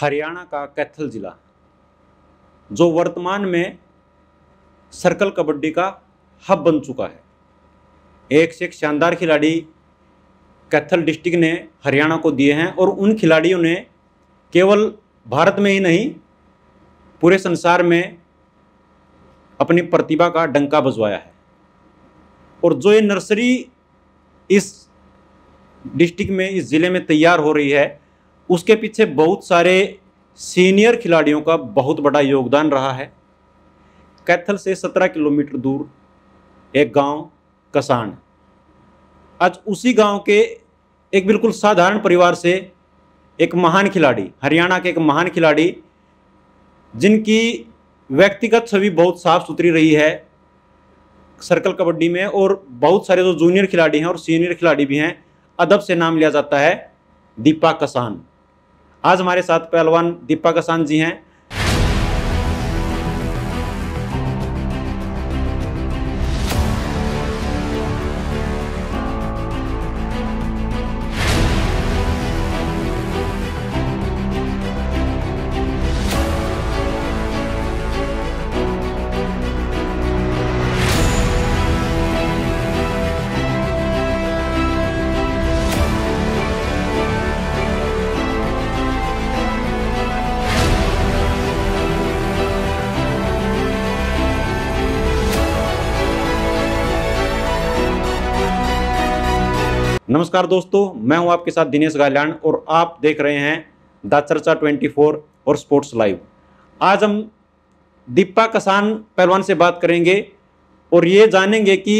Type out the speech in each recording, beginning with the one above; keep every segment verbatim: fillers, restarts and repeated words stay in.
हरियाणा का कैथल ज़िला जो वर्तमान में सर्कल कबड्डी का हब बन चुका है। एक से एक शानदार खिलाड़ी कैथल डिस्ट्रिक्ट ने हरियाणा को दिए हैं और उन खिलाड़ियों ने केवल भारत में ही नहीं पूरे संसार में अपनी प्रतिभा का डंका बजवाया है। और जो ये नर्सरी इस डिस्ट्रिक्ट में, इस ज़िले में तैयार हो रही है, उसके पीछे बहुत सारे सीनियर खिलाड़ियों का बहुत बड़ा योगदान रहा है। कैथल से सत्रह किलोमीटर दूर एक गांव कसाण, आज उसी गांव के एक बिल्कुल साधारण परिवार से एक महान खिलाड़ी, हरियाणा के एक महान खिलाड़ी जिनकी व्यक्तिगत छवि बहुत साफ सुथरी रही है सर्कल कबड्डी में, और बहुत सारे जो जूनियर खिलाड़ी हैं और सीनियर खिलाड़ी भी हैं, अदब से नाम लिया जाता है दीपक कसाण। आज हमारे साथ पहलवान दीपक कसाण जी हैं। नमस्कार दोस्तों, मैं हूं आपके साथ दिनेश गाल्याण और आप देख रहे हैं दा चर्चा ट्वेंटी फोर और स्पोर्ट्स लाइव। आज हम दीपक कसाण पहलवान से बात करेंगे और ये जानेंगे कि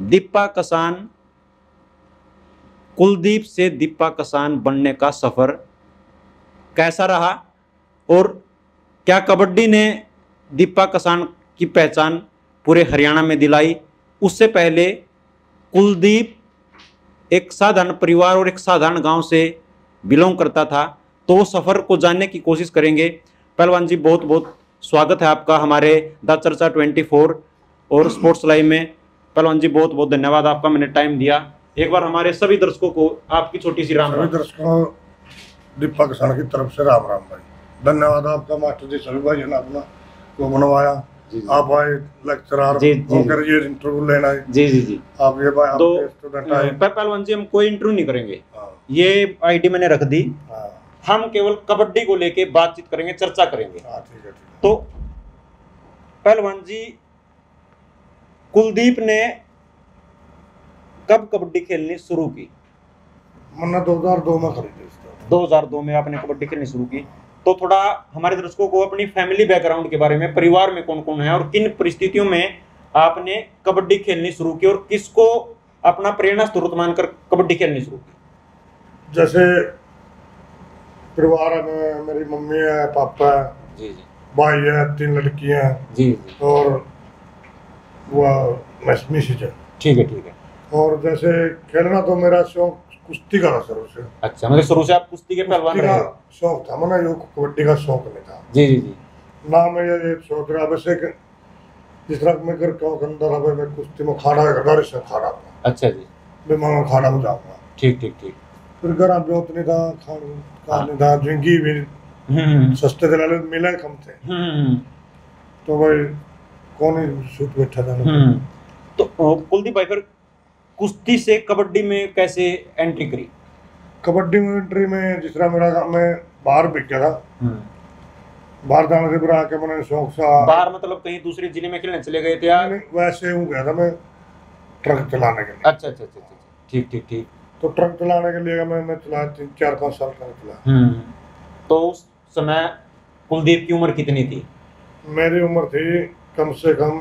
दीपक कसाण, कुलदीप से दीपक कसाण बनने का सफ़र कैसा रहा और क्या कबड्डी ने दीपक कसाण की पहचान पूरे हरियाणा में दिलाई। उससे पहले कुलदीप एक साधारण परिवार और एक साधारण गांव से बिलोंग करता था, तो सफ़र को जानने की कोशिश करेंगे। पहलवान जी, बहुत बहुत स्वागत है आपका हमारे दा चर्चा ट्वेंटी फोर और स्पोर्ट्स लाइव में। पहलवान जी, बहुत बहुत धन्यवाद आपका, मैंने टाइम दिया। एक बार हमारे सभी दर्शकों को आपकी छोटी सी राम राम। दर्शकों, दीपक कसाण की तरफ से राम राम भाई, धन्यवाद आपका। मास्टर जी सभी भाई जनाब को बनवाया, आप आए लेक्चरर होकर ये इंटरव्यू लेना है। जी जी जी आप ये भाई तो स्टूडेंट आए। पहलवान जी, हम कोई इंटरव्यू नहीं करेंगे, ये आईडी मैंने रख दी, हम केवल कबड्डी को लेके बातचीत करेंगे, चर्चा करेंगे। आ, ठीक है, ठीक है। तो पहलवान जी, कुलदीप ने कब कबड्डी खेलनी शुरू की? मैंने दो हजार दो में खरीदी। दो हजार दो में आपने कबड्डी खेलनी शुरू की। तो थोड़ा हमारे दर्शकों को अपनी फैमिली बैकग्राउंड के बारे में, परिवार में कौन कौन है और किन परिस्थितियों में आपने कबड्डी खेलनी शुरू की और किसको अपना प्रेरणा स्रोत मानकर कबड्डी खेलनी शुरू की। जैसे परिवार में मेरी मम्मी है, पापा है, जी जी भाई है, तीन लड़कियां हैं, जी जी और वह मैसमी से। ठीक है, ठीक है। और जैसे खेलना तो मेरा शौक कुश्ती का शुरू से। अच्छा, मतलब शुरू से आप कुश्ती के पहलवान रहे हो? शौक था, मैंने योग कबड्डी का शौक नहीं था। जी जी जी ना मैं ये सोच रहा वैसे कि जिस तरह मैं करता हूँ अंदर अब मैं कुश्ती में खड़ा घर से खड़ा था। अच्छा जी, बीमार में खड़ा हो जाऊँगा। ठीक ठीक ठीक। फिर घर आप जोत नहीं था, खाने का नहीं था, जिंदगी भी सस्ते दलाल मिले कम थे, तो भाई कौन सूट बैठा था। तो कुलदीप भाई, फिर कुश्ती से कबड्डी में कैसे एंट्री करी? कबड्डी में एंट्री में जिस तरह मेरा मैं बाहर बिक गया था, बाहर जाने से फिर आके मैंने शौक सा बाहर मतलब कहीं दूसरे जिले में खेलने चले गए थे यार? वैसे हूँ गया था मैं ट्रक चलाने के लिए। अच्छा अच्छा अच्छा अच्छा, ठीक ठीक ठीक। तो ट्रक चलाने के लिए मैंने चलाया, तीन चार पाँच साल ट्रक चलाया। तो उस समय कुलदीप की उम्र कितनी थी? मेरी उम्र थी कम से कम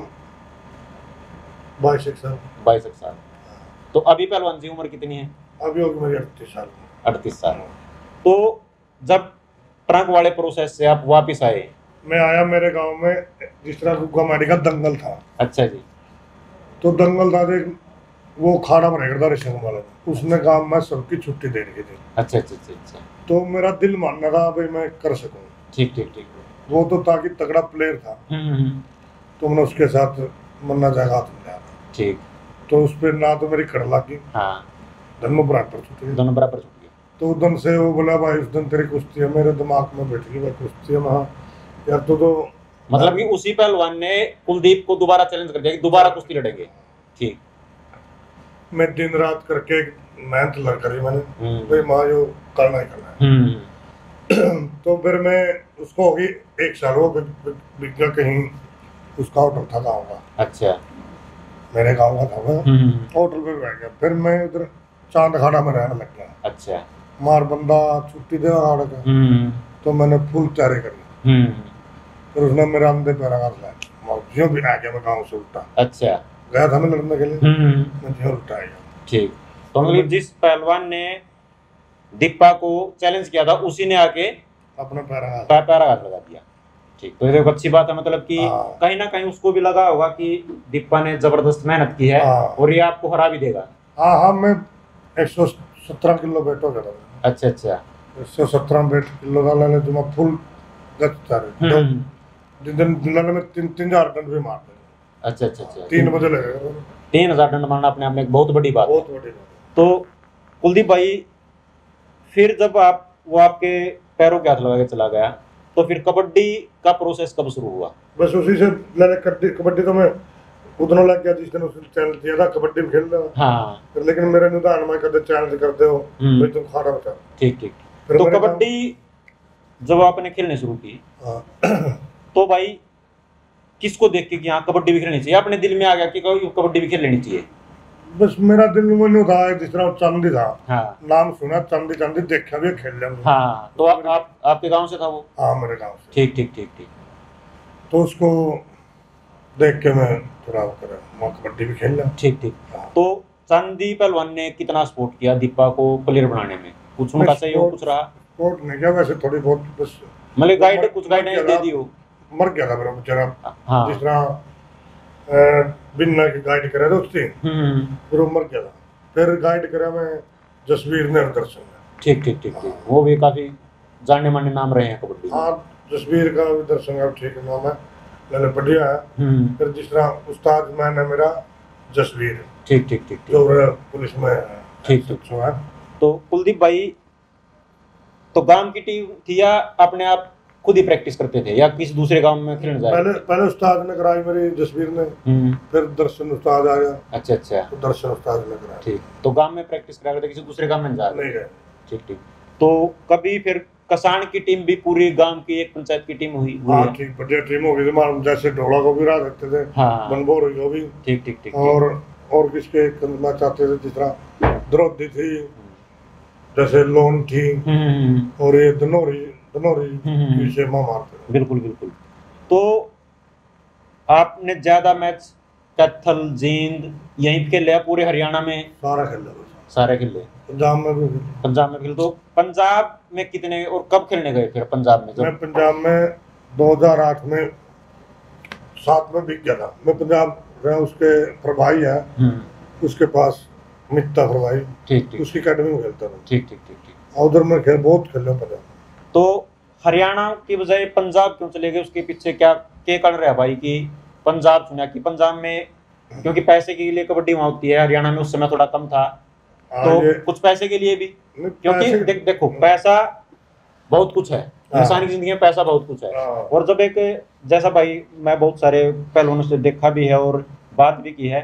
बाईस साल। बाईस साल। तो अभी पहलवान जी उम्र कितनी है? अभी मेरी अड़तीस साल। अड़तीस साल। तो जब ट्रक वाले प्रोसेस से आप वापस आए? मैं आया मेरे गांव में, जिस तरह हमारे का दंगल था। अच्छा जी। तो दंगल था देख, वो खाड़ा बनेगा रेशन वाला, उसने गांव में सबकी छुट्टी दे रही थी। अच्छा अच्छा अच्छा अच्छा। तो मेरा दिल मानना था भाई मैं कर सकूँ। ठीक ठीक ठीक। वो तो ताकि तगड़ा प्लेयर था, तो मैंने उसके साथ मरना जाएगा। ठीक। तो उस पर ना तो मेरी कड़ लगी, हाँ, दोनों बराबर छूट गए। तो उदम से वो बोला भाई उस दिन तेरी कुश्ती है, मेरे दिमाग में बैठ गई भाई कुश्ती है वहाँ यार तो तो मतलब कि उसी पहलवान ने कुलदीप को दोबारा चैलेंज कर दिया कि दोबारा कुश्ती लड़ेंगे। ठीक, मैं दिन रात करके मेहनत लग करी मैंने भाई माँ जो करना ही करना है। तो फिर मैं उसको होगी एक साल वो बिगड़ा कहीं उसका होटल था गाँव का। अच्छा, मेरे गाँव का था होटल पे बैठ गया। फिर मैं उधर चांद खाड़ा में रहने लग गया। अच्छा, मार बंदा छुट्टी दे आड़ का। तो मैंने फुल तैयारी कर ली। फिर उसने मेरा अंधे पैरा कर लाया, जो भी आ गया मैं गाँव से उल्टा। अच्छा, गया था मैं लड़ने के लिए, मैं जो उल्टा आ गया। ठीक, तो मतलब जिस पहलवान ने दीपा को चैलेंज किया था उसी ने आके अपना पैराघात लगा दिया। ठीक, तो ये एक अच्छी बात है, मतलब कि कहीं ना कहीं उसको भी लगा होगा कि दीपा ने जबरदस्त मेहनत की है और ये आपको हरा भी देगा। हाँ हाँ, मैं एक सौ सत्रह किलो वेट हो गया। अच्छा अच्छा, एक सौ सत्रह वेट किलो डाला ने तो मैं फुल गच्चा रहा। दिन दिन दिन में तीन तीन हजार टन भी मारते। अच्छा अच्छा अच्छा, तीन बजे लगेगा तीन हजार टन मारना अपने आप में एक बहुत बड़ी बात बहुत बड़ी बात। तो कुलदीप भाई फिर जब आप वो आपके पैरों के हाथ लगा के चला गया तो फिर कबड्डी का प्रोसेस कब शुरू हुआ? बस उसी से मैंने कबड्डी तो मैं उतना लग गया जिस दिन उसने चैलेंज किया था कबड्डी खेल रहा। हाँ, लेकिन मेरे निदान में कहते चैलेंज करते हो भाई तुम खा रहा होता। ठीक ठीक, तो कबड्डी जब आपने खेलने शुरू की तो भाई किसको देख के कि हाँ कबड्डी भी खेलनी चाहिए, अपने दिल में आ गया कि कबड्डी भी खेल लेनी चाहिए? बस मेरा दिल में था जिस तरह चांदी था। हाँ, नाम सुना चांदी चांदी देखा भी खेल लेंगे। हाँ, तो, तो आप, आप आपके गांव से था वो? हाँ, मेरे गांव से। ठीक ठीक ठीक ठीक, तो उसको देख के मैं थोड़ा कबड्डी भी खेल लिया। ठीक ठीक, तो चांदी पहलवान ने कितना सपोर्ट किया दीपा को प्लेयर बनाने में? कुछ उनका सहयोग कुछ रहा? सपोर्ट नहीं किया वैसे, थोड़ी बहुत बस मतलब गाइड कुछ गाइडेंस दे दी हो। मर गया था मेरा बेचारा जिस तरह बिना के गाइड करा था उससे फिर मर गया था। फिर गाइड करा मैं जसवीर ने और दर्शन ने। ठीक ठीक ठीक ठीक, वो भी काफी जाने माने नाम रहे हैं कबड्डी। हाँ, जसवीर का भी दर्शन का ठीक नाम है, मैंने बढ़िया है। फिर जिस तरह उस्ताद मैन है मेरा जसवीर। ठीक ठीक ठीक, जो पुलिस में। ठीक ठीक, तो कुलदीप भाई तो गांव की टीम थी या अपने आप खुद ही प्रैक्टिस करते थे या किसी दूसरे गांव में खेलने जाते? पहले पहले उस्ताद ने कराई मेरी जसवीर ने, फिर दर्शन उस्ताद आ गया। अच्छा अच्छा, तो दर्शन उस्ताद ने कराया। ठीक, तो गांव में प्रैक्टिस करा करते, किसी दूसरे गांव में जा नहीं गए। ठीक ठीक, तो कभी फिर कसाण की टीम भी पूरी गांव की एक पंचायत की टीम हुई? हाँ ठीक, बढ़िया टीम हो गई थी। जैसे ढोला को भी रा सकते थे। हाँ, बनभोर को भी। ठीक ठीक ठीक, और और किसके करना चाहते थे जिस तरह द्रौपदी थी, जैसे लोन थी और ये धनौरी से मारते। बिल्कुल बिल्कुल, तो आपने ज्यादा मैच कैथल जींद यहीं खेले पूरे हरियाणा में? सारा खेले सारे खेले, पंजाब में भी पंजाब में खेल। तो पंजाब में कितने और कब खेलने गए फिर पंजाब में? मैं पंजाब में दो हजार आठ में साथ में बिक गया था मैं पंजाब रहा। उसके प्रभाई है उसके पास मित्ता प्रभाई। ठीक ठीक, उसकी अकेडमी में खेलता था। ठीक ठीक ठीक ठीक, और उधर में खेल बहुत खेले पंजाब। तो हरियाणा की बजाय पंजाब क्यों चले गए, उसके पीछे क्या क्या कारण रहा भाई कि पंजाब चुना? कि पंजाब में क्योंकि पैसे के लिए कबड्डी वहाँ होती है, हरियाणा में उस समय थोड़ा कम था। तो कुछ पैसे के लिए भी, क्योंकि दे, देखो पैसा बहुत कुछ है इंसान की जिंदगी में, पैसा बहुत कुछ है। और जब एक जैसा भाई मैं बहुत सारे पहलवानों से देखा भी है और बात भी की है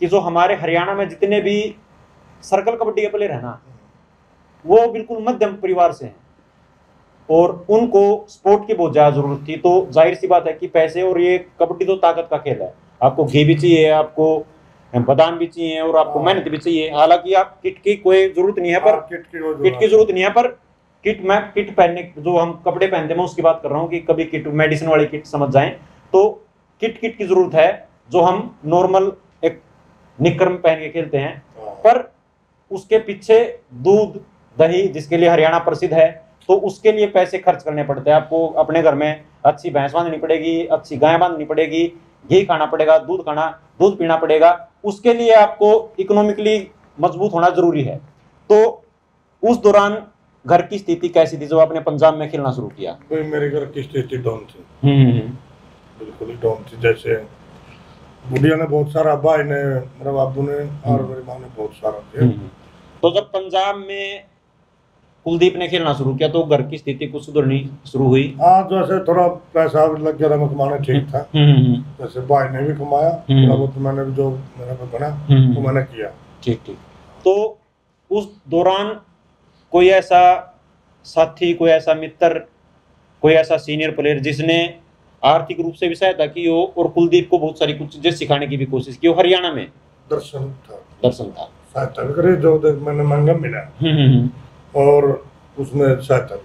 कि जो हमारे हरियाणा में जितने भी सर्कल कबड्डी के प्लेयर है ना वो बिल्कुल मध्यम परिवार से हैं और उनको स्पोर्ट की बहुत ज़्यादा ज़रूरत थी। तो जाहिर सी बात है कि पैसे और ये कबड्डी तो ताकत का खेल है, आपको घी भी चाहिए, आपको बादाम भी चाहिए और आपको मेहनत भी चाहिए। हालांकि आप किट की कोई ज़रूरत नहीं है पर किट की किट की ज़रूरत नहीं है पर किट मैं किट पहनने जो हम कपड़े पहनते हैं मैं उसकी बात कर रहा हूँ कि कभी किट मेडिसिन वाली किट समझ जाएँ। तो किट किट की ज़रूरत है जो हम नॉर्मल एक निकर में पहन के खेलते हैं, पर उसके पीछे दूध दही जिसके लिए हरियाणा प्रसिद्ध है तो उसके लिए पैसे खर्च करने पड़ते हैं। आपको अपने घर में अच्छी भैंस बांधनी पड़ेगी, अच्छी गाय बांधनी पड़ेगी, घी खाना पड़ेगा, दूध खाना दूध पीना पड़ेगा। उसके लिए आपको इकोनॉमिकली मजबूत होना जरूरी है। तो उस दौरान घर की स्थिति कैसी थी जब आपने पंजाब में खेलना शुरू किया? तो मेरे घर की स्थिति डाउन थी, बिल्कुल ही डाउन थी। जैसे बुढ़िया ने बहुत सारा, भाई ने मेरे बाबू ने और मेरी माँ ने बहुत सारा। तो जब पंजाब में कुलदीप ने खेलना शुरू किया तो घर की स्थिति कुछ सुधरनी शुरू हुई। हाँ, जैसे थोड़ा पैसा लग गया था मैं कमाना, ठीक था। जैसे भाई ने भी कमाया थोड़ा बहुत, मैंने भी जो मेरा बना वो मैंने किया। ठीक ठीक। तो उस दौरान कोई ऐसा साथी, कोई ऐसा मित्र, कोई ऐसा सीनियर प्लेयर जिसने आर्थिक रूप से भी सहायता की हो और कुलदीप को बहुत सारी कुछ चीजें सिखाने की भी कोशिश की हो? हरियाणा में दर्शन था, दर्शन था सहायता भी करे, जो मैंने मांगा मिला और उसमें सहायता।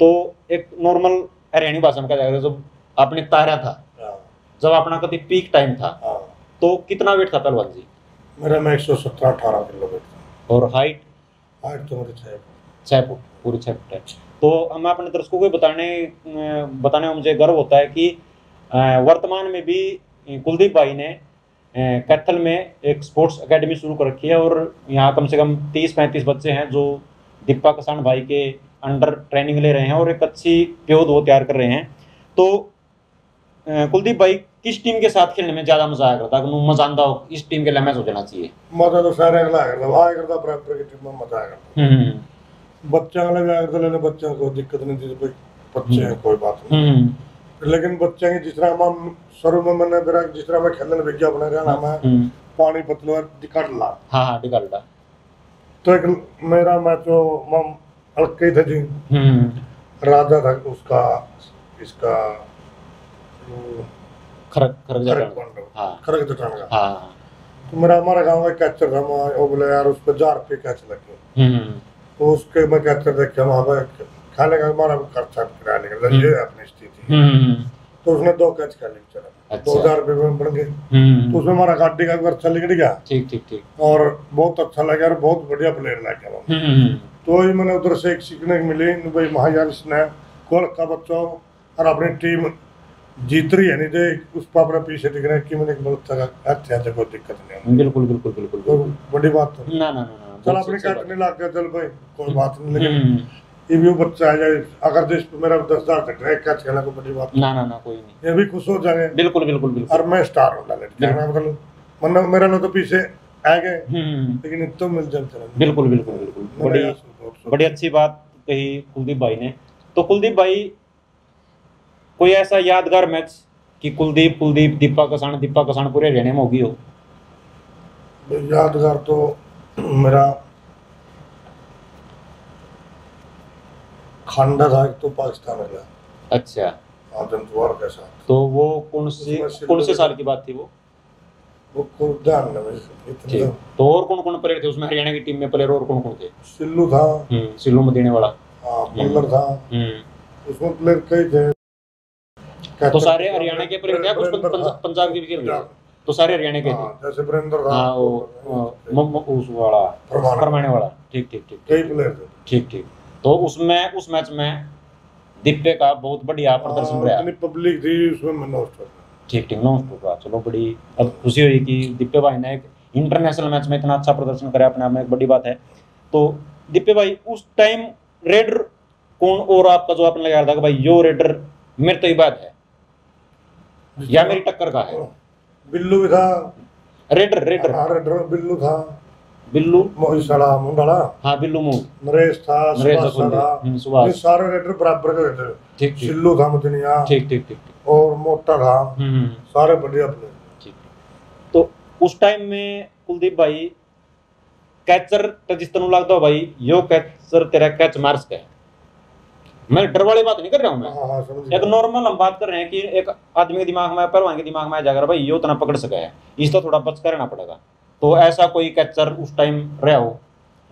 तो एक नॉर्मल हरियाणी भाषा में कहा, जब आपने तारा था, जब अपना कभी पीक टाइम था, तो कितना वेट था पहलवान जी? मेरा मैं एक सौ सत्रह अठारह किलो वेट था। और हाइट? हाइट तो मेरी छः फुट छः फुट, पूरी छः फुट है। तो हम अपने दर्शकों को बताने बताने में मुझे गर्व होता है कि वर्तमान में भी कुलदीप भाई ने कैथल में एक स्पोर्ट्स एकेडमी शुरू कर रखी है और यहाँ कम से कम तीस पैंतीस बच्चे हैं जो दीपक कसाण भाई के अंडर ट्रेनिंग ले रहे हैं और एक अच्छी प्योद वो तैयार कर रहे हैं। तो कुलदीप भाई, किस टीम के साथ खेलने में ज़्यादा मजा आया करता? अगर मजा आता हो इस टीम के लिए मैच हो जाना चाहिए, मजा तो सारे अगला आया करता, बराबर की टीम में मजा आया करता। बच्चों वाले भी आया करता, लेकिन बच्चों को दिक्कत नहीं थी, बच्चे हैं कोई बात नहीं। लेकिन बच्चे की जिस तरह हम शुरू में मैंने मेरा जिस तरह मैं खेलने विज्ञा बना रहा ना, मैं पानी पतला डिकट ला। हाँ हाँ, डिकट ला। तो एक मेरा मैं तो मम अलके था जी, राजा था उसका, इसका खरक खरक जाता। हाँ खरक जाता ना। हाँ तो मेरा हमारा गांव का कैचर था, मैं वो बोले यार उस पे जार पे कैच लगे, तो उसके मैं कैचर देख के वहाँ पे खाने का हमारा खर्चा कराने का, ये अपनी स्थिति। तो उसने दो कैच का लिख चला, दो हजार रुपये में बन गए। तो उसमें हमारा गाड़ी का खर्चा निकल गया। ठीक ठीक ठीक। और बहुत अच्छा लगा, बहुत बढ़िया प्लेयर लगा वहाँ। तो ही मैंने उधर से एक सीखने को मिली, भाई महायान इसने कोल का बच्चों और अपनी टीम जीत रही है, नहीं तो उस पर अपने पीछे दिख रहा है कि मैंने एक बहुत अच्छा था, कोई दिक्कत नहीं। बिल्कुल बिल्कुल बिल्कुल, बड़ी बात है ना ना ना। चल अपने काटने लग गया, चल भाई कोई बात नहीं, लेकिन ये भी बच्चा आ जाए अगर देश पे मेरा दस हजार तक रैंक का खेला को बड़ी बात ना ना ना, कोई नहीं, ये भी खुश हो जाए। बिल्कुल बिल्कुल बिल्कुल। और मैं स्टार हो डाले, मतलब मन मेरा ना तो पीछे आ गए, लेकिन तो मिल जाए। बिल्कुल बिल्कुल बिल्कुल, बड़ी बड़ी अच्छी बात कही कुलदीप भाई ने। तो कुलदीप भाई, कोई ऐसा यादगार मैच कि कुलदीप कुलदीप दीपक कसाण दीपक कसाण पूरे हरियाणा में होगी हो? यादगार तो मेरा खांडा था, तो पाकिस्तान में। अच्छा, आतंकवाद के साथ। तो वो कौन सी कौन से साल की बात थी? वो वो कुर्दान में। तो और कौन कौन प्लेयर थे उसमें हरियाणा की टीम में? प्लेयर और कौन कौन थे? सिल्लू था, सिल्लू मदीने वाला। हां, बल्लर था उसमें, प्लेयर कई थे। तो सारे हरियाणा के प्लेयर थे, कुछ पंजाब के भी खेल रहे, तो सारे हरियाणा के थे। जैसे बरेंद्र था, हां उस वाला परमाने वाला। ठीक ठीक ठीक, कई प्लेयर थे। ठीक ठीक। तो उसमें उस मैच में दिप्पे का बहुत बढ़िया प्रदर्शन रहा, इतनी पब्लिक थी उसमें। ठीक ठीक, नौ स्ट्रोक रहा। चलो, बड़ी अब खुशी हुई कि दिप्पे भाई ने एक इंटरनेशनल मैच में इतना अच्छा प्रदर्शन करा, अपने आप में एक बड़ी बात है। तो दिप्पे भाई, उस टाइम रेडर कौन और आपका जो आपने लगा था कि भाई यो रेडर मेरे तो ही बात है या मेरी टक्कर का है? बिल्लू भी था, रेडर रेडर रेडर बिल्लू था, बिल्लू मोहिशाला मुंडाला। हाँ, बिल्लू मु नरेश था, सुभाष था, ये सारे रेडर बराबर के रेडर। ठीक ठीक। सिल्लू था मदनिया। ठीक ठीक ठीक। और मोटा था, सारे बढ़िया प्लेयर। ठीक। तो उस टाइम में कुलदीप भाई, कैचर तो जिस तरह लगता हो भाई यो कैचर तेरा कैच मार्स का है, मैं डर वाली बात नहीं कर रहा हूँ मैं। हाँ, हाँ, एक नॉर्मल हम बात कर रहे हैं कि एक आदमी के दिमाग में, पहलवान के दिमाग में जाकर भाई यो तना पकड़ सका है, इसका थोड़ा बच कर रहना पड़ेगा। तो ऐसा कोई कैचर उस टाइम रहा हो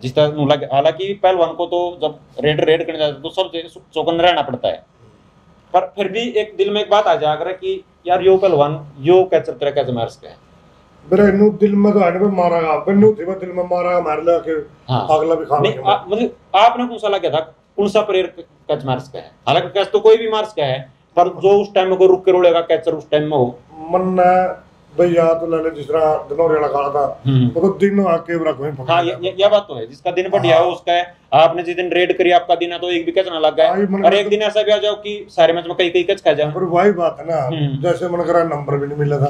जिस तरह लगे? हालांकि पहलवान को तो जब रेड रेड करने जाते तो सब चौकन रहना पड़ता है, पर फिर भी एक दिल में एक बात आ जा कर कि यार यो पहलवान यो कैचर तेरा कैच मार सका है। मेरे नु दिल में तो आने पे मारा का, पर नु थी दिल में मारा मार ले के अगला भी खा गया। मतलब आपने कौन सा लगा था, कौन सा प्लेयर कैच मार सका है? हालांकि कैच तो कोई भी मार सका है, पर जो उस टाइम में कोई रुक के रोड़ेगा कैचर उस टाइम में हो मन भैया तो ले ले, जिसरा दिनोरे लगा था वो तो दिन आके रख में पकड़ा। हां, ये बात तो है, जिसका दिन बढ़िया हो उसका है। आपने जिस दिन रेड करी आपका दिन है, तो एक भी कैच ना लग गया, और एक दिन ऐसा भी आ जाओ कि सारे मैच में कई कई कैच खा जाए। पर वही बात है ना, जैसे मन करा नंबर भी नहीं मिला था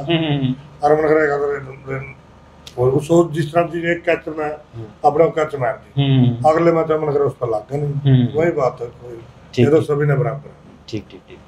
और मन करा और वो सोच जिस तरह से एक कैच में अपना कैच मार दिया, अगले मैच में अगर उस पर लग गया नहीं, वही बात है, ये तो सभी ने बराबर है। ठीक ठीक ठीक।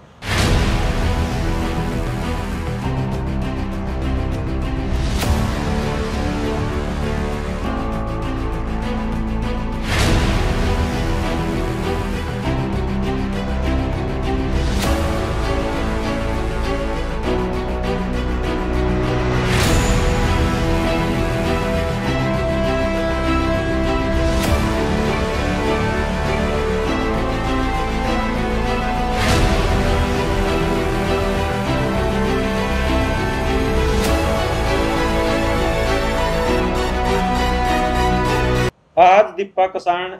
आज दीपक कसाण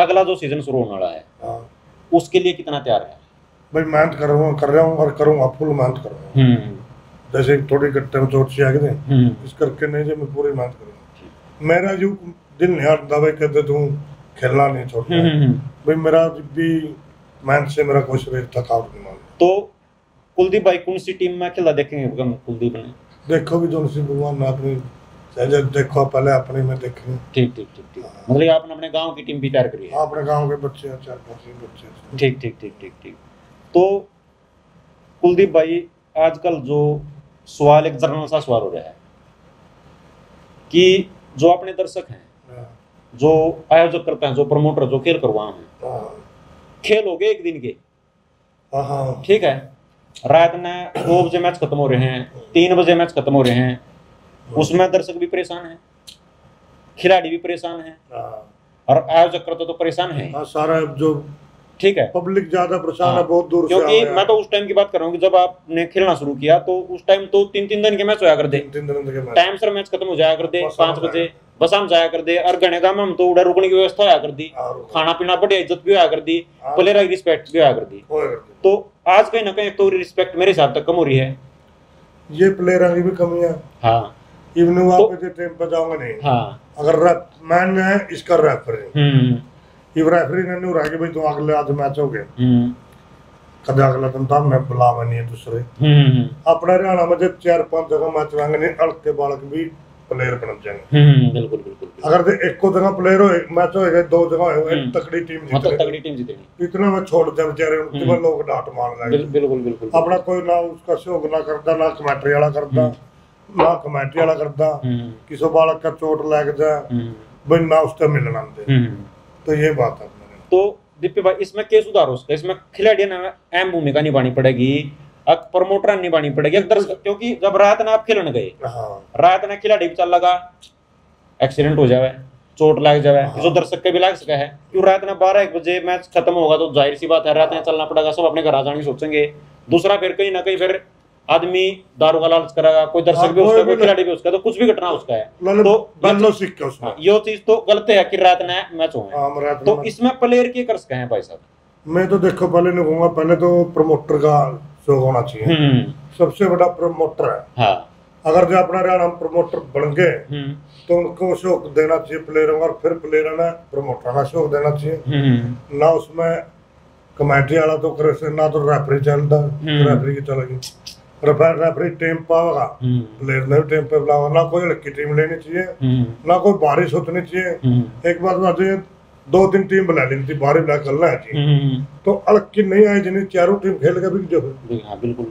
अगला जो सीजन शुरू होने वाला है उसके लिए कितना तैयार है? भाई मेहनत कर रहा हूँ कर रहा हूँ और करूँगा, फुल मेहनत कर रहा हूँ। जैसे थोड़ी गट्टे में चोट सी आ गई थी, इस करके नहीं जो मैं पूरी मेहनत करूँगा। मेरा जो दिल नहीं हटता भाई, कहते तू खेलना नहीं छोड़ना भाई, मेरा जब भी मेहनत से मेरा कोई शरीर थकावट नहीं मानता। तो कुलदीप भाई कौन सी टीम में खेला देखेंगे? कुलदीप ने देखो भी जो सी भगवान आपने देखो, पहले अपने में देखें। ठीक ठीक ठीक ठीक। मतलब आपने अपने गांव की टीम भी तैयार करी है? अपने गांव के बच्चे चार पांच बच्चे। ठीक ठीक ठीक ठीक ठीक। तो कुलदीप भाई आजकल जो सवाल एक जर्नल सा सवाल हो रहा है कि जो अपने दर्शक हैं, जो आयोजक करते हैं, जो प्रमोटर, जो खेल करवाए हैं, खेल हो गए एक दिन के, ठीक है, रात में दो बजे मैच खत्म हो रहे हैं, तीन बजे मैच खत्म हो रहे हैं, उसमें दर्शक भी परेशान है, खिलाड़ी भी परेशान है और आयोजक करता तो परेशान है। आ, सारा जो ठीक है पब्लिक ज्यादा परेशान है, बहुत दूर क्योंकि से आ रहा है। मैं तो उस टाइम की बात कर रहा हूँ कि जब आपने खेलना शुरू किया तो उस टाइम तो तीन तीन दिन के मैच होया कर दे, टाइम सर मैच खत्म हो जाया कर दे, पांच बजे बसाम जाया कर दे और गणेगा में हम तो उड़ा रुकने की व्यवस्था होया कर दी, खाना पीना बढ़िया, इज्जत भी होया कर दी, प्लेयर की रिस्पेक्ट भी होया कर दी। तो आज कहीं ना कहीं तो रिस्पेक्ट मेरे हिसाब तक कम हो रही है, ये प्लेयर की भी कमी है। हाँ, इवनिंग वहाँ पे टाइम पे जाऊंगा नहीं। हाँ, अगर मैन में है इसका रेफरी, इव रेफरी ने नहीं रहा कि भाई तुम अगले आज मैच हो गए, कद अगला तुम था मैं बुलावा नहीं है दूसरे। अपना हरियाणा में जब चार पांच जगह मैच होंगे नहीं, अड़के बालक भी प्लेयर बन जाएंगे। बिल्कुल बिल्कुल। अगर एक को जगह प्लेयर हो मैच होएगा, दो जगह हो तकड़ी टीम जीतेगी, तकड़ी टीम जीतेगी। इतना मैं छोड़ दे बेचारे, उनके बाद लोग डांट मार रहे हैं। बिल्कुल बिल्कुल। अपना कोई ना उसका सहयोग ना करता, ना कमेंट्री वाला करता, ना कमेंट्री वाला करता, किसी बालक का चोट लग जाए भाई ना उससे मिलना दे। तो ये बात है। तो दीपक भाई इसमें क्या सुधार हो सकता है? इसमें खिलाड़ियों ने अहम भूमिका निभानी पड़ेगी, एक प्रमोटर निभानी पड़ेगी, दर्शक, क्योंकि जब रात ना आप खेलने गए, रात ना खिलाड़ी भी चल लगा, एक्सीडेंट हो जाए, चोट लग जाए, जो दर्शक के भी लग सका है। क्यों रात ना बारह एक बजे मैच खत्म होगा तो जाहिर सी बात है रात ना चलना पड़ेगा, सब अपने घर आ जाने सोचेंगे। दूसरा फिर कहीं ना कहीं फिर आदमी दारू का लालच करेगा, कोई दर्शक भी उसका, कोई खिलाड़ी भी उसका, तो कुछ भी घटना उसका है। तो ये चीज तो गलत है कि रात ना मैच हो। तो इसमें प्लेयर की कर सके हैं भाई साहब? मैं तो देखो पहले नहीं कहूँगा, पहले तो प्रमोटर का सहयोग होना चाहिए, सबसे बड़ा प्रमोटर है। हाँ, अगर जो अपना हरियाणा प्रमोटर बन गए तो उनको सहयोग देना चाहिए प्लेयरों का, फिर प्लेयरों ने प्रमोटर का सहयोग देना चाहिए। ना उसमें कमेटी वाला तो करे, ना तो रेफरी चलता, रेफरी की चलेगी, रेफरी टीम पाएगा, प्लेयर ने टीम पे बुलावा। ना कोई लड़की टीम लेनी चाहिए, ना कोई बारिश होनी चाहिए। एक बार बात दो तीन टीम बुला लेनी थी, बारिश बुला करना है चाहिए। तो अलग नहीं आई जिन्हें चारों टीम खेल के भी जो बिल्कुल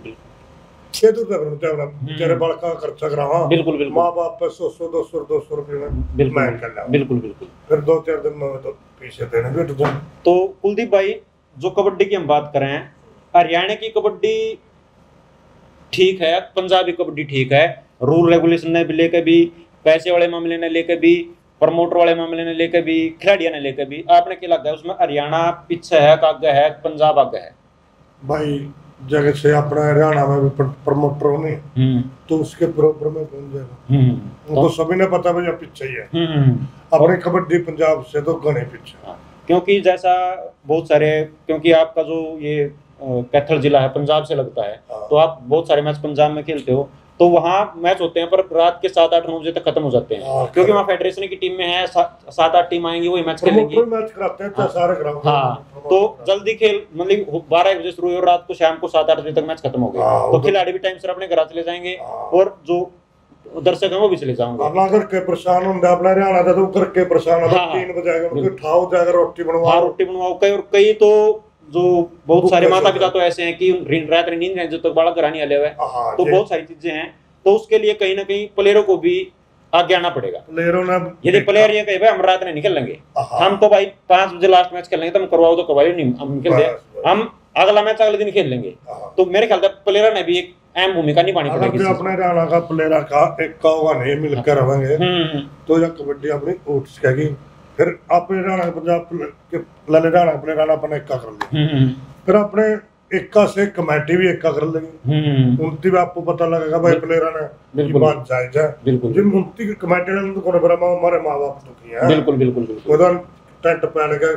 बेचारे बालक का खर्चा करावा, बिल्कुल माँ बाप पे सौ सौ दो सौ दो सौ रुपये में कर लिया, बिल्कुल बिल्कुल, फिर दो चार दिन में तो पीछे देने भी उठ जाए। तो कुलदीप भाई जो कबड्डी की हम बात करें, हरियाणा की कबड्डी ठीक है, पंजाबी कबड्डी ठीक है, रूल रेगुलेशन ने भी लेकर भी, पैसे वाले मामले ने लेकर भी, प्रमोटर वाले मामले ने लेकर भी, खिलाड़ियों ने लेकर भी, आपने क्या लगा है उसमें हरियाणा पीछे है आगे है, पंजाब आगे है? भाई जगह से अपना हरियाणा में प्रमोटर होने तो उसके बराबर में पहुंच जाएगा, उनको सभी ने पता भाई पीछे ही है अपने कबड्डी, पंजाब से तो घने पीछे। क्योंकि जैसा बहुत सारे, क्योंकि आपका जो ये कैथल जिला है पंजाब से लगता है, तो आप बहुत सारे मैच पंजाब में खेलते हो, तो वहाँ मैच होते हैं पर रात के सात आठ नौ बजे तक खत्म हो जाते हैं, क्योंकि वहाँ फेडरेशन की टीम में है, सात आठ टीम आएंगी, वही मैच खेलेंगी। हाँ, हाँ, तो जल्दी खेल, मतलब बारह एक बजे शुरू हो, रात को शाम को सात आठ बजे तक मैच खत्म हो गया, तो खिलाड़ी भी टाइम से अपने घर चले जाएंगे और जो दर्शकों को भी चले जाऊंगा। अपना घर के परेशान होंगे, अपना हरियाणा था तो घर के परेशान होगा। तीन बजाएगा उनको ठाओ जाकर रोटी बनवाओ, रोटी बनवाओ। कई और कई तो जो बहुत सारे माता पिता तो ऐसे हैं कि रात में नींद जो तक बड़ा करानी आले हुए, तो बहुत सारी चीजें हैं। तो उसके लिए कहीं ना कहीं प्लेयरों को भी आगे आना पड़ेगा। प्लेयरों ने यदि प्लेयर ये कहे भाई हम रात में निकल लेंगे, हम तो भाई पांच बजे लास्ट मैच खेल लेंगे, तो हम करवाओ तो करवाओ नहीं, हम निकल गए, हम अगला मैच अगले दिन खेल लेंगे, तो मेरे ख्याल से प्लेयर ने भी एक अहम भूमिका निभानी पड़ेगी। अपने हरियाणा का प्लेयर का एक नहीं मिलकर रहेंगे तो यह कबड्डी अपनी उठ सकेगी। फिर अपने हरियाणा पंजाब के हरियाणा अपने हरियाणा अपना इक्का कर लेंगे, फिर अपने इक्का से कमेटी भी इक्का कर लेंगे, उनकी भी आपको पता लगेगा भाई प्लेयर ने बात जायज है। जिन उनकी कमेटी ने तो हमारे माँ बाप तो किया बिल्कुल बिल्कुल बिल्कुल टेंट पहन के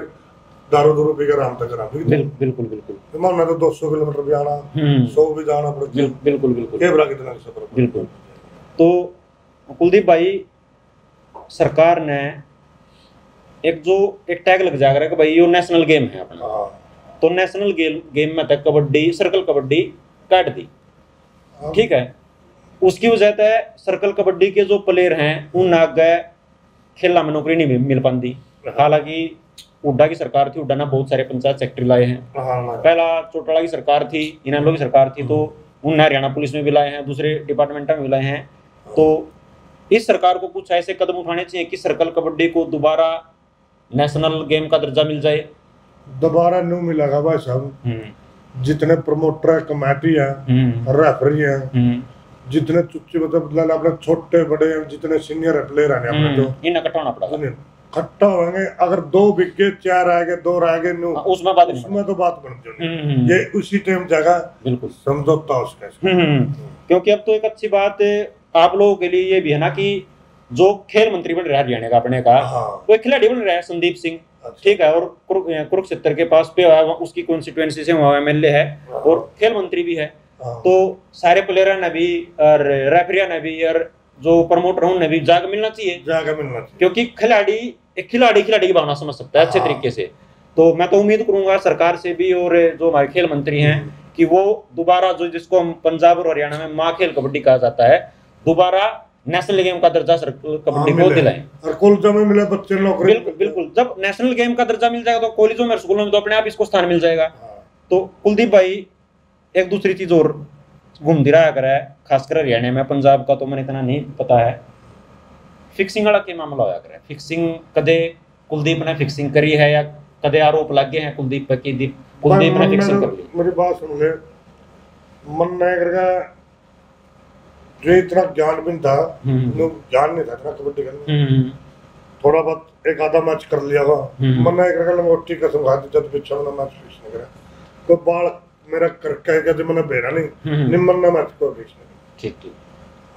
दारू दूरू पी कर आराम तक करा बिल्कुल बिल्कुल। मानना तो दो सौ किलोमीटर भी आना, सौ भी जाना पड़ेगा बिल्कुल बिल्कुल। ये बड़ा कितना सफर बिल्कुल। तो कुलदीप भाई, सरकार ने एक जो एक टैग लग जा रहा है कि भाई यो नेशनल गेम है अपना, तो नेशनल गेम गेम में तक कबड्डी सर्कल कबड्डी काट दी, ठीक है। उसकी वजह से सर्कल कबड्डी के जो प्लेयर हैं उन नाग गए खेलना में नौकरी नहीं मिल पाती। हालांकि उड्डा की सरकार थी, उड्डा ना बहुत सारे पंचायत सेक्रेटरी लाए हैं, पहला चोटाला की सरकार थी, इनामलो की सरकार थी, तो उन्हें हरियाणा पुलिस में भी लाए हैं, दूसरे डिपार्टमेंट में भी लाए हैं। तो इस सरकार को कुछ ऐसे कदम उठाने चाहिए कि सर्कल कबड्डी को दोबारा नेशनल गेम का दर्जा मिल जाए। दोबारा न्यू मिलेगा भाई साहब, जितने प्रमोटर है, कमेटी है, रेफरी है, जितने चुपची मतलब अपने छोटे बड़े जितने सीनियर प्लेयर है इन्हें इकट्ठा होना पड़ेगा, खट्टा होंगे। अगर दो बिके चार आ गए दो आ गए उसमें बात उसमें तो बात बन जाएगी, ये उसी टाइम जगह समझौता उसका। क्योंकि अब तो एक अच्छी बात आप लोगों के लिए ये भी है ना कि जो खेल मंत्री बन रहा है हरियाणा का अपने का, वो एक खिलाड़ी बन रहा है संदीप सिंह, ठीक है, और कुरुक्षेत्र के पास पे उसकी कॉन्स्टिट्युएंसी से वहाँ एम एल ए है और खेल मंत्री भी है। तो सारे प्लेयर ने भी और रेफरिया ने भी और जो प्रमोटर उन्हें भी जाग मिलना चाहिए, जाग मिलना चाहिए, क्योंकि खिलाड़ी एक खिलाड़ी खिलाड़ी की भावना समझ सकता है अच्छे तरीके से। तो मैं तो उम्मीद करूंगा सरकार से भी और जो हमारे खेल मंत्री हैं कि वो दोबारा जो जिसको हम पंजाब और हरियाणा में माँ खेल कबड्डी कहा जाता है, दोबारा नेशनल गेम का दर्जा कबड्डी को दिलाएं। और कॉलेजों में मिले बच्चे नौकरी बिल्कुल, जब नेशनल गेम का दर्जा मिल जाएगा तो कॉलेजों में स्कूलों में तो अपने आप इसको स्थान मिल जाएगा। तो कुलदीप भाई, एक दूसरी चीज और घूम दिराया करा है, खासकर हरियाणा में, पंजाब का तो मैंने इतना नहीं पता है, फिक्सिंग वाला के मामला होया करा है। फिक्सिंग कदे कुलदीप ने फिक्सिंग करी है या कदे आरोप लगे हैं कुलदीप पर कि कुलदीप ने फिक्सिंग कर ली? मेरी बात सुन ले, मन नहीं करगा जो इतना ज्ञान भी था, ज्ञान नहीं था इतना कबड्डी का, थोड़ा बहुत एक आधा मैच कर लिया हुआ, मन नहीं करगा मोटी कसम खा दी जब पीछे वाला मैच फिक्स नहीं करा, तो बाल मेरा करके कहते मैंने बेरा नहीं निमन ना मैच को फिक्स नहीं, ठीक ठीक।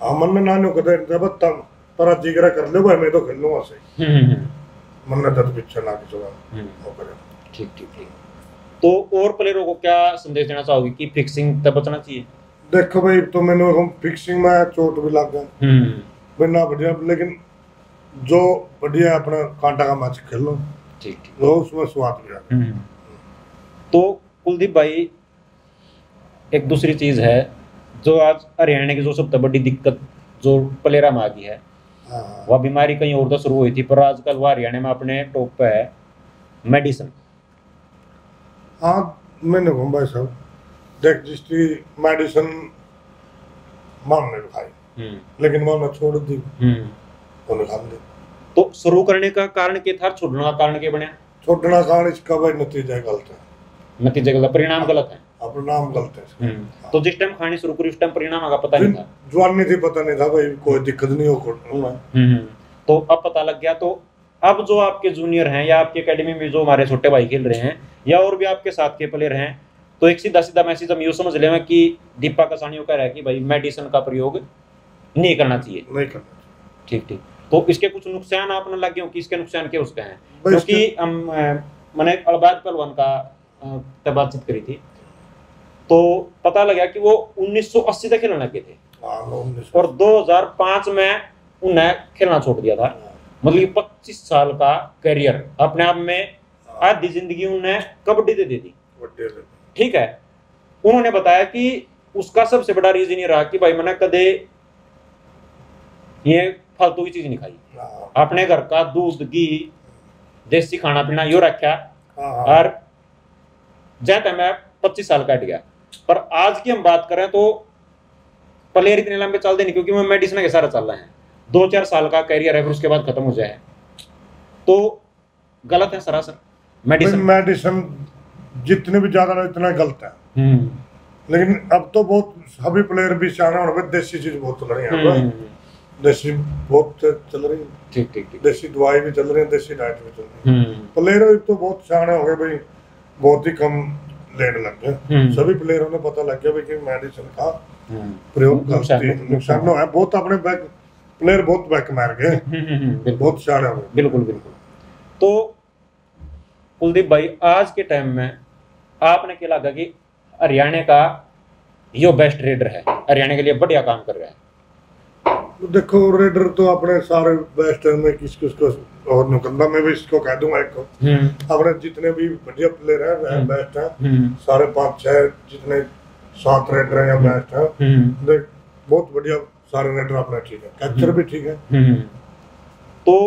हां मन में ना नो कहते जब तब पर जिगरा कर ले भाई मैं तो खेल लूंगा सही, मन ना तब पीछे ना के चला वो करे, ठीक ठीक ठीक। तो और प्लेयरों को क्या संदेश देना चाहोगे कि फिक्सिंग से बचना चाहिए? देखो भाई, तो मैंने हम फिक्सिंग में चोट भी लग गया बिना बढ़िया, लेकिन जो बढ़िया अपना कांटा का मैच खेल लो, ठीक ठीक, वो उसमें स्वाद भी आता है। तो कुलदीप भाई, एक दूसरी चीज़ है जो आज हरियाणा की जो सबसे बड़ी दिक्कत जो प्लेयरा में आ गई है, वह बीमारी कहीं और तो शुरू हुई थी पर आजकल वह हरियाणा में अपने टॉप पे है, मेडिसिन। हाँ मैंने घूमा साहब, देख जिसकी मेडिसिन मान ने खाई लेकिन मान छोड़ दी उन्हें खा दी। तो शुरू करने का कारण क्या था, छोड़ने का कारण क्या बने? छोड़ने का कारण इसका भाई नतीजा गलत है, नतीजे गलत, परिणाम गलत है, परिणाम गलत है। तो जिस टाइम खानी शुरू करी उस टाइम परिणाम आगा पता नहीं था, जवानी थी पता नहीं था भाई, कोई दिक्कत नहीं हो, तो अब पता लग गया। तो अब जो आपके जूनियर हैं या आपके एकेडमी में जो हमारे छोटे भाई खेल रहे हैं या और भी आपके साथ के प्लेयर हैं, तो एक सीधा सीधा मैसेज हम यूँ समझ लेंगे कि दीपक कसाण कह रहा है कि भाई मेडिसिन का प्रयोग नहीं करना चाहिए, नहीं करना चाहिए, ठीक ठीक। तो इसके कुछ नुकसान आपने लगे हो कि इसके नुकसान क्या उसके हैं? क्योंकि हम मैंने अलबाद पहलवान का बातचीत करी थी तो पता लगा कि वो उन्नीस सौ अस्सी तक खेलने लगे थे और दो हज़ार पाँच में उन्हें खेलना छोड़ दिया था, मतलब पच्चीस साल का करियर अपने आप में आधी जिंदगी उन्हें कबड्डी दे दी थी, ठीक है। उन्होंने बताया कि उसका सबसे बड़ा रीजन ये रहा कि भाई मैंने कदे ये फालतू की चीज नहीं खाई, अपने घर का दूध घी देसी खाना पीना यो रखा। और जैसे मैं पच्चीस साल कट गया, पर आज की हम बात करें तो प्लेयर इतने लंबे चलते नहीं, क्योंकि वो मेडिसिन के सारा चल रहे हैं, दो चार साल का कैरियर है फिर उसके बाद खत्म हो जाए, तो गलत है सरासर। मेडिसिन मेडिसिन जितने भी ज्यादा लो इतना गलत है। लेकिन अब तो बहुत सभी प्लेयर भी सियाने देसी चीज बहुत चल रही है, देसी बहुत चल रही है, ठीक ठीक देसी दवाई भी चल रही है, देसी डाइट भी चल रही है। प्लेयर तो बहुत सियाने हो गए भाई, बहुत ही कम लेने लग गए। सभी प्लेयरों ने पता लग गया कि मेडिसिन का प्रयोग करते नुकसान है बहुत, अपने बैक प्लेयर बहुत बैक मार गए, बहुत सियाने हो गए। बिल्कुल बिल्कुल। तो कुलदीप भाई आज के टाइम में आपने क्या लगा कि हरियाणा का यो बेस्ट रेडर है, हरियाणा के लिए बढ़िया काम कर रहा है? देखो रेडर तो अपने सारे बेस्ट है, मैं किस किस को और नुकंदा में भी इसको कह दूंगा, एक अपने जितने भी बढ़िया प्लेयर है बेस्ट है सारे, पाँच छह जितने सात रेडर है बेस्ट है, बहुत बढ़िया सारे रेडर अपना ठीक है, कैचर भी ठीक है। तो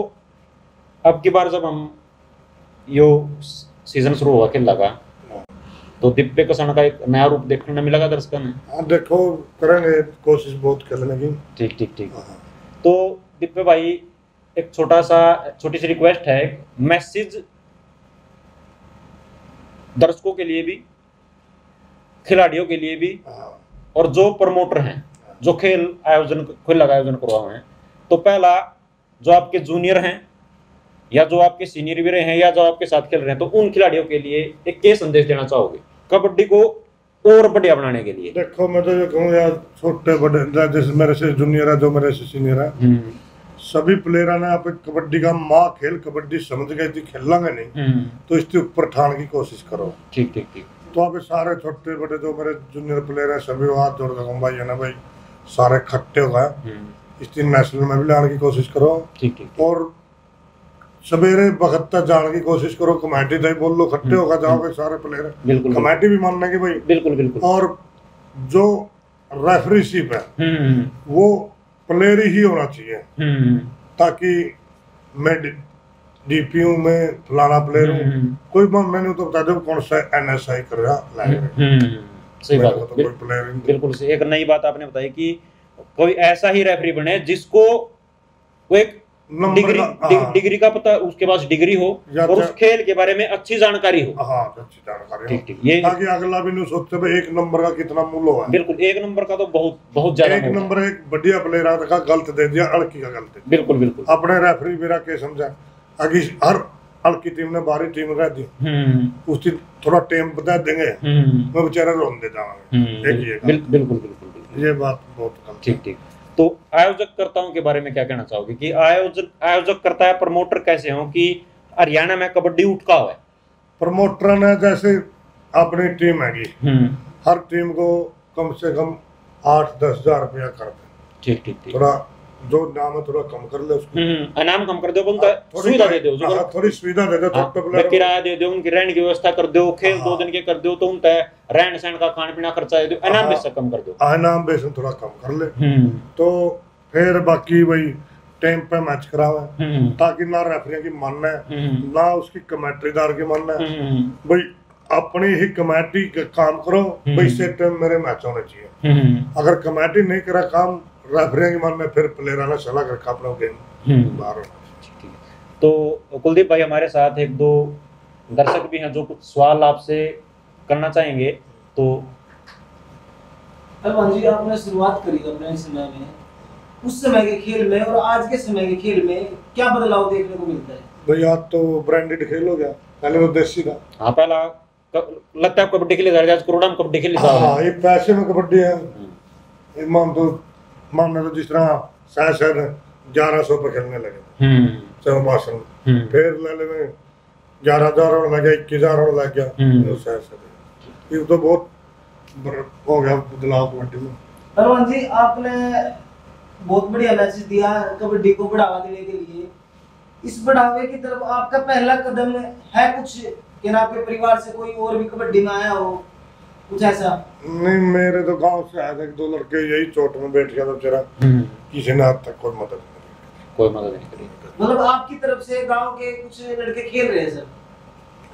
अब की बार जब हम यो सीजन शुरू हुआ खेल लगा तो दीपक कसाण का एक नया रूप देखने में मिला दर्शकों ने। देखो करेंगे कोशिश बहुत खेलने की। ठीक ठीक ठीक। तो दीपक भाई एक छोटा सा छोटी सी रिक्वेस्ट है, मैसेज दर्शकों के लिए भी, खिलाड़ियों के लिए भी, और जो प्रमोटर हैं जो खेल आयोजन खेल लगा आयोजन करवाए हैं, तो पहला जो आपके जूनियर हैं या जो आपके सीनियर भी रहे हैं या जो आपके साथ खेल रहे हैं, तो उन खिलाड़ियों के लिए एक क्या संदेश देना चाहोगे कबड्डी को और बढ़िया बनाने के लिए? देखो मैं तो ये कहूँ यार, छोटे बड़े जैसे मेरे से जूनियर है जो मेरे से सीनियर है, सभी प्लेयर ने आप कबड्डी का माँ खेल कबड्डी समझ गए थी, खेलना नहीं तो इसके ऊपर ठान की कोशिश करो। ठीक ठीक ठीक। तो आप सारे छोटे बड़े जो मेरे जूनियर प्लेयर है सभी हाथ जोड़ रखूँ भाई, है ना भाई, सारे इकट्ठे हो गए, इस दिन नेशनल में भी लाने की कोशिश करो। ठीक है। और सवेरे बखत्ता जाने की कोशिश करो, कमेटी से बोल लो, इकट्ठे होकर जाओगे सारे प्लेयर, कमेटी भी मानना कि भाई बिल्कुल बिल्कुल। और जो रेफरीशिप है वो प्लेयर ही होना चाहिए, ताकि मैं डीपीयू में फलाना प्लेयर हूँ, कोई मैंने तो बता दो कौन सा एनएसआई कर रहा है। सही बात है, कोई प्लेयर बिल्कुल। एक नई बात आपने बताई कि कोई ऐसा ही रेफरी बने जिसको वो एक डिग्री डिग्री का पता, उसके पास डिग्री हो और उस खेल के बारे में अच्छी जानकारी हो। हाँ, अच्छी जानकारी हो ये, ताकि अगला भी नहीं सोचते भाई एक नंबर का कितना मूल्य है। बिल्कुल, एक नंबर का तो बहुत बहुत ज्यादा। एक नंबर एक बढ़िया प्लेयर का गलत दे दिया, अड़की का गलत। बिल्कुल बिल्कुल। अपने रेफरी मेरा के समझा, आगे हर अड़की टीम ने बारी टीम रह दी, उसकी थोड़ा टाइम बता देंगे, मैं बेचारा रोन दे जाऊंगा। बिल्कुल बिल्कुल, ये बात बहुत ठीक ठीक। तो आयोजककर्ताओं के बारे में क्या कहना चाहोगे कि आयोजक आयोजककर्ता या प्रमोटर कैसे हो कि हरियाणा में कबड्डी उठका हुआ है? प्रमोटर ने जैसे अपनी टीम है हर टीम को कम से कम आठ दस हजार रुपया कर दे। ठीक ठीक ठीक। थोड़ा जो नाम है थोड़ा कम कर ले, उसको नाम कम कर दो, उनका सुविधा दे दो, थोड़ी सुविधा दे दो, किराया दे दो, उनकी रहने की व्यवस्था कर दो, खेल दो दिन के कर दो, तो उनका रहन सहन का खान पीना खर्चा दे दो, इनाम बेसन कम कर दो, इनाम बेसन थोड़ा कम कर ले, तो फिर बाकी वही टाइम पे मैच करावे, ताकि ना रेफरियों की मानना है ना उसकी कमेंट्रीदार की मानना है, भाई अपनी ही कमेटी का काम करो, भाई से टाइम मेरे मैच होने चाहिए, अगर कमेटी नहीं करा काम रेफरियों की मानना, फिर प्लेयर आना चला कर अपना गेम बाहर। तो कुलदीप भाई हमारे साथ एक दो दर्शक भी हैं जो कुछ सवाल आपसे करना चाहेंगे, तो जी आपने शुरुआत करी अपने समय में, उस समय के खेल में और आज के समय के खेल में क्या बदलाव देखने को मिलता है? भैया तो ब्रांडेड खेल हो गया, पहले तो देसी था। हाँ, पहला लगता है कबड्डी खेली जा रही है, आज करोड़ा में कबड्डी खेली जा रही है। हाँ, ये पैसे में कबड्डी है, मान तो मान तो जिस तरह शायद शायद ग्यारह सौ पे खेलने लगे चौबासन, फिर लैले में ग्यारह हजार और लग गया, इक्कीस हजार और लग गया, ये तो बहुत हो गया बदलाव कबड्डी में। परवान जी आपने बहुत बढ़िया मैसेज दिया कबड्डी को बढ़ावा देने के लिए, इस बढ़ावे की तरफ आपका पहला कदम है कुछ कि ना आपके परिवार से कोई और भी कबड्डी में आया हो कुछ ऐसा? नहीं, मेरे तो गांव से आए थे दो लड़के, यही चोट में बैठ गया था बेचारा, किसी ने आज तक कोई मदद नहीं कोई मदद नहीं करी। मतलब आपकी तरफ से गांव के कुछ लड़के खेल रहे हैं सर?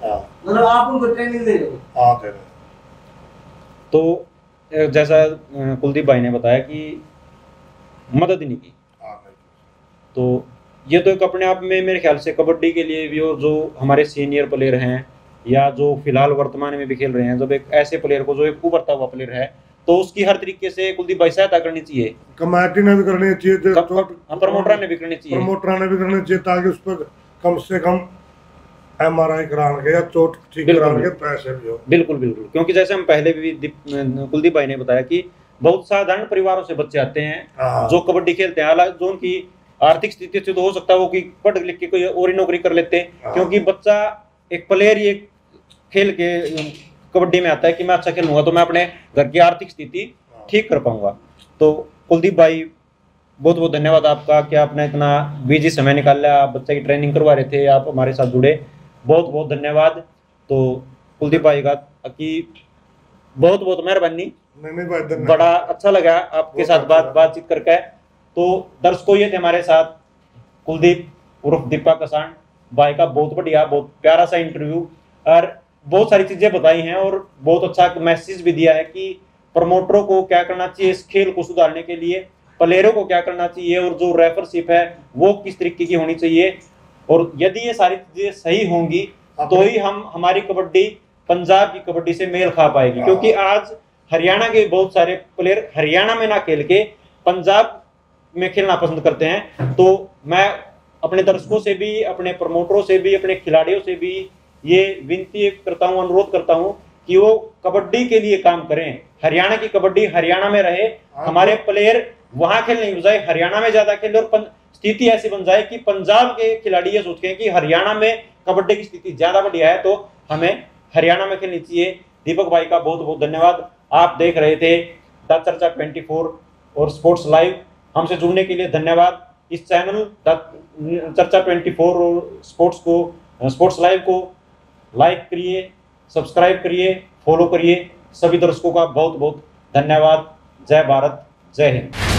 हाँ। मतलब आप उनको ट्रेनिंग दे रहे हो? हाँ दे रहे हैं। तो जैसा कुलदीप भाई ने बताया कि मदद ही नहीं की। तो ये तो एक अपने आप में मेरे ख्याल से कबड्डी के लिए भी और जो हमारे सीनियर प्लेयर हैं या जो फिलहाल वर्तमान में भी खेल रहे हैं, जब एक ऐसे प्लेयर को जो एक उभरता हुआ प्लेयर है तो उसकी हर तरीके से कुलदीप भाई सहायता करनी चाहिए। कमेटी ने भी करनी चाहिए, प्रमोटर ने भी करनी चाहिए, प्रमोटर ने भी करनी चाहिए ताकि उस पर कम से कम एम आर आई कराने के या चोट ठीक कराने के पैसे भी हो। बिल्कुल बिल्कुल, क्योंकि जैसे हम पहले भी कुलदीप भाई ने बताया कि बहुत साधारण परिवारों से बच्चे आते हैं जो कबड्डी खेलते हैं, हालांकि जो उनकी आर्थिक स्थिति से तो हो सकता है वो कि पढ़ लिख के कोई और ही नौकरी कर लेते हैं, क्योंकि बच्चा एक प्लेयर ये खेल के कबड्डी में आता है कि मैं अच्छा खेलूंगा तो मैं अपने घर की आर्थिक स्थिति ठीक कर पाऊंगा। तो कुलदीप भाई बहुत बहुत धन्यवाद आपका कि आपने इतना बिजी समय निकाल लिया, आप बच्चे की ट्रेनिंग करवा रहे थे, आप हमारे साथ जुड़े, बहुत बहुत धन्यवाद। तो कुलदीप भाई का की बहुत बहुत मेहरबानी, बड़ा अच्छा लगा आपके साथ बात बातचीत करके। तो दर्शकों ये थे हमारे साथ कुलदीप उर्फ दीपक कसाण भाई का बहुत बढ़िया बहुत प्यारा सा इंटरव्यू और बहुत सारी चीजें बताई हैं और बहुत अच्छा मैसेज भी दिया है कि प्रमोटरों को क्या करना चाहिए इस खेल को सुधारने के लिए, प्लेयरों को क्या करना चाहिए और जो रेफरशिप है वो किस तरीके की होनी चाहिए। और यदि ये सारी चीजें सही होंगी तो ही हम हमारी कबड्डी पंजाब की कबड्डी से मेल खा पाएगी, क्योंकि आज हरियाणा के बहुत सारे प्लेयर हरियाणा में ना खेल के पंजाब में खेलना पसंद करते हैं। तो मैं अपने दर्शकों से भी, अपने प्रमोटरों से भी, अपने खिलाड़ियों से भी ये विनती करता हूँ, अनुरोध करता हूँ कि वो कबड्डी के लिए काम करें, हरियाणा की कबड्डी हरियाणा में रहे, हमारे प्लेयर वहां खेलने की बजाय हरियाणा में ज्यादा खेले और स्थिति ऐसी बन जाए कि पंजाब के खिलाड़ी ये सोचें कि हरियाणा में कबड्डी की स्थिति ज्यादा बढ़िया है तो हमें हरियाणा में खेलनी चाहिए। दीपक भाई का बहुत बहुत धन्यवाद। आप देख रहे थे दा चर्चा ट्वेंटी फोर और स्पोर्ट्स लाइव। हमसे जुड़ने के लिए धन्यवाद। इस चैनल चर्चा ट्वेंटी फोर और स्पोर्ट्स को स्पोर्ट्स लाइव को लाइक करिए, सब्सक्राइब करिए, फॉलो करिए। सभी दर्शकों का बहुत बहुत धन्यवाद। जय भारत, जय हिंद।